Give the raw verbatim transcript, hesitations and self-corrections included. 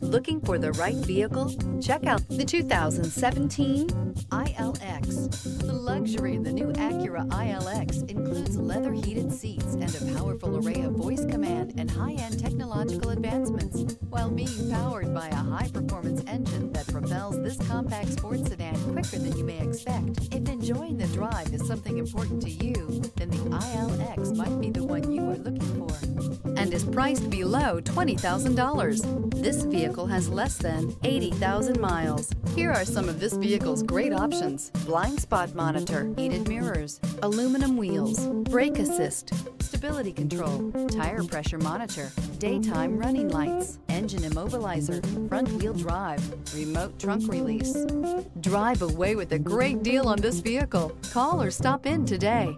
Looking for the right vehicle? Check out the two thousand seventeen I L X. The luxury in the new Acura I L X includes leather heated seats and a powerful array of voice command and high-end technological advancements, while being powered by a high-performance engine that propels this compact sports sedan quicker than you may expect. If enjoying the drive is something important to you, then the I L X might be the one you are looking for, and is priced below twenty thousand dollars. This vehicle has less than eighty thousand miles. Here are some of this vehicle's great options: blind spot monitor, heated mirrors, aluminum wheels, brake assist, stability control, tire pressure monitor, daytime running lights, engine immobilizer, front wheel drive, remote trunk release. Drive away with a great deal on this vehicle. Call or stop in today.